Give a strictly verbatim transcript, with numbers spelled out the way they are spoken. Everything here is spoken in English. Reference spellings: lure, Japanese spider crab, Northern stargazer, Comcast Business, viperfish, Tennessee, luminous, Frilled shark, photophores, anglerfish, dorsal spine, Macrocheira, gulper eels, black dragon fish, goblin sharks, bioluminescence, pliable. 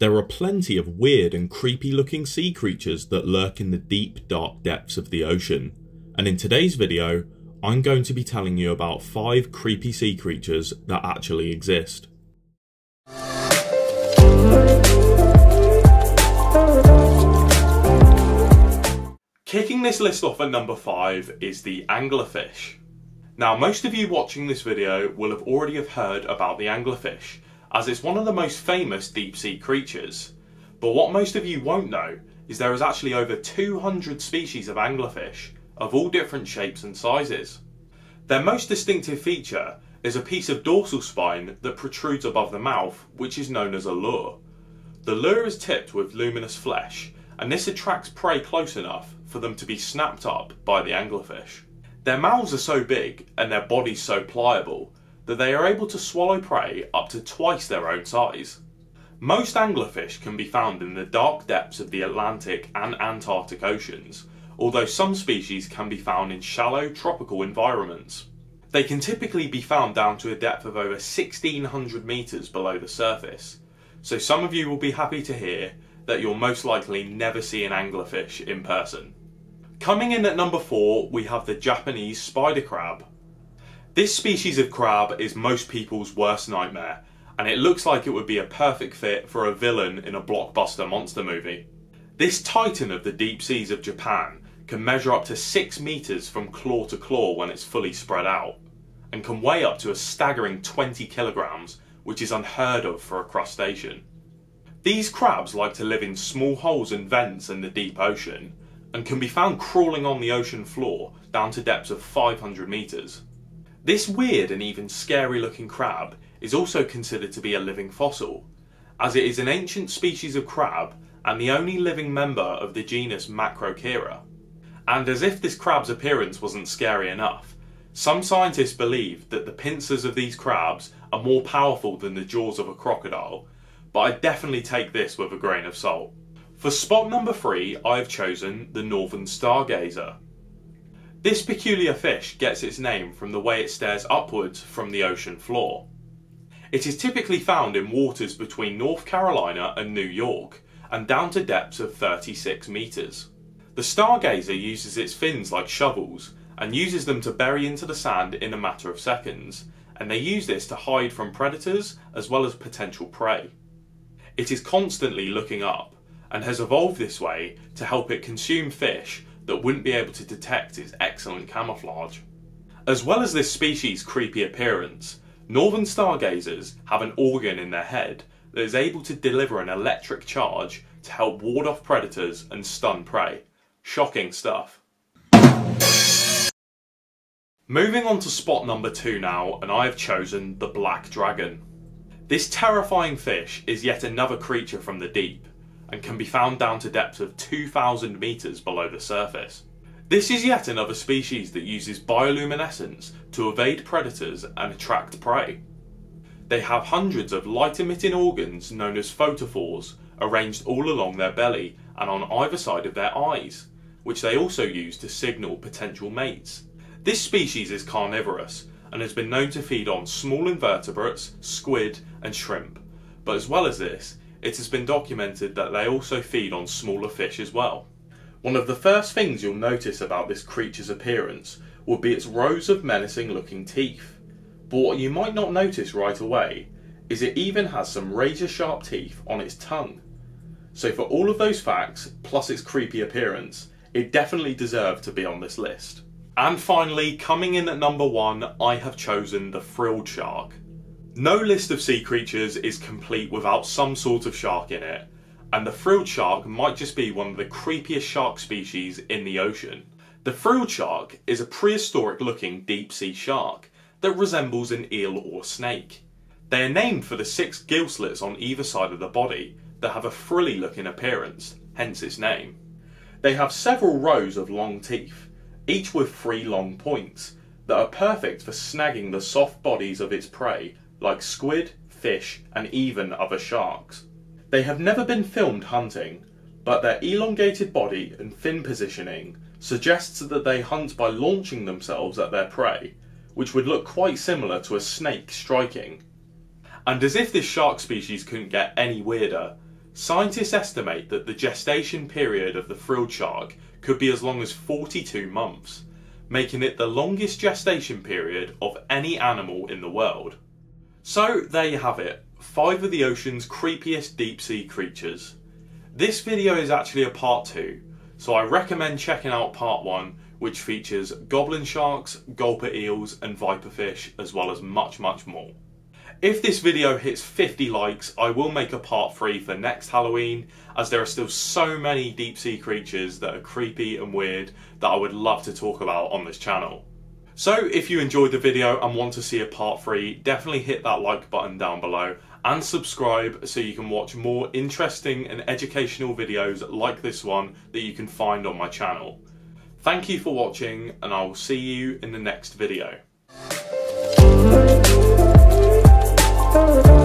There are plenty of weird and creepy looking sea creatures that lurk in the deep, dark depths of the ocean, and in today's video I'm going to be telling you about five creepy sea creatures that actually exist. Kicking this list off at number five is the anglerfish. Now, most of you watching this video will have already have heard about the anglerfish, as it's one of the most famous deep sea creatures. But what most of you won't know is there is actually over two hundred species of anglerfish of all different shapes and sizes. Their most distinctive feature is a piece of dorsal spine that protrudes above the mouth, which is known as a lure. The lure is tipped with luminous flesh, and this attracts prey close enough for them to be snapped up by the anglerfish. Their mouths are so big and their bodies so pliable that they are able to swallow prey up to twice their own size. Most anglerfish can be found in the dark depths of the Atlantic and Antarctic oceans, although some species can be found in shallow tropical environments. They can typically be found down to a depth of over sixteen hundred meters below the surface, so some of you will be happy to hear that you'll most likely never see an anglerfish in person. Coming in at number four, we have the Japanese spider crab. This species of crab is most people's worst nightmare, and it looks like it would be a perfect fit for a villain in a blockbuster monster movie. This titan of the deep seas of Japan can measure up to six meters from claw to claw when it's fully spread out, and can weigh up to a staggering twenty kilograms, which is unheard of for a crustacean. These crabs like to live in small holes and vents in the deep ocean, and can be found crawling on the ocean floor down to depths of five hundred meters. This weird and even scary looking crab is also considered to be a living fossil, as it is an ancient species of crab and the only living member of the genus Macrocheira. And as if this crab's appearance wasn't scary enough, some scientists believe that the pincers of these crabs are more powerful than the jaws of a crocodile, but I definitely take this with a grain of salt. For spot number three, I have chosen the Northern stargazer. This peculiar fish gets its name from the way it stares upwards from the ocean floor. It is typically found in waters between North Carolina and New York, and down to depths of thirty-six meters. The stargazer uses its fins like shovels, and uses them to bury into the sand in a matter of seconds, and they use this to hide from predators as well as potential prey. It is constantly looking up, and has evolved this way to help it consume fish that wouldn't be able to detect its excellent camouflage. As well as this species' creepy appearance, northern stargazers have an organ in their head that is able to deliver an electric charge to help ward off predators and stun prey. Shocking stuff. Moving on to spot number two now, and I have chosen the black dragon. This terrifying fish is yet another creature from the deep, and can be found down to depths of two thousand meters below the surface. This is yet another species that uses bioluminescence to evade predators and attract prey. They have hundreds of light-emitting organs known as photophores arranged all along their belly and on either side of their eyes, which they also use to signal potential mates. This species is carnivorous and has been known to feed on small invertebrates, squid and shrimp, but as well as this, it has been documented that they also feed on smaller fish as well. One of the first things you'll notice about this creature's appearance would be its rows of menacing looking teeth. But what you might not notice right away is it even has some razor sharp teeth on its tongue. So for all of those facts, plus its creepy appearance, it definitely deserved to be on this list. And finally, coming in at number one, I have chosen the frilled shark. No list of sea creatures is complete without some sort of shark in it, and the frilled shark might just be one of the creepiest shark species in the ocean. The frilled shark is a prehistoric looking deep sea shark that resembles an eel or snake. They are named for the six gill slits on either side of the body that have a frilly looking appearance, hence its name. They have several rows of long teeth, each with three long points, that are perfect for snagging the soft bodies of its prey, like squid, fish, and even other sharks. They have never been filmed hunting, but their elongated body and fin positioning suggests that they hunt by launching themselves at their prey, which would look quite similar to a snake striking. And as if this shark species couldn't get any weirder, Scientists estimate that the gestation period of the frilled shark could be as long as forty-two months, making it the longest gestation period of any animal in the world. So there you have it, five of the ocean's creepiest deep sea creatures. This video is actually a part two, so I recommend checking out part one, which features goblin sharks, gulper eels and viperfish, as well as much much more. If this video hits fifty likes, I will make a part three for next Halloween, as there are still so many deep sea creatures that are creepy and weird that I would love to talk about on this channel. So if you enjoyed the video and want to see a part three, definitely hit that like button down below and subscribe so you can watch more interesting and educational videos like this one that you can find on my channel. Thank you for watching, and I will see you in the next video. Oh,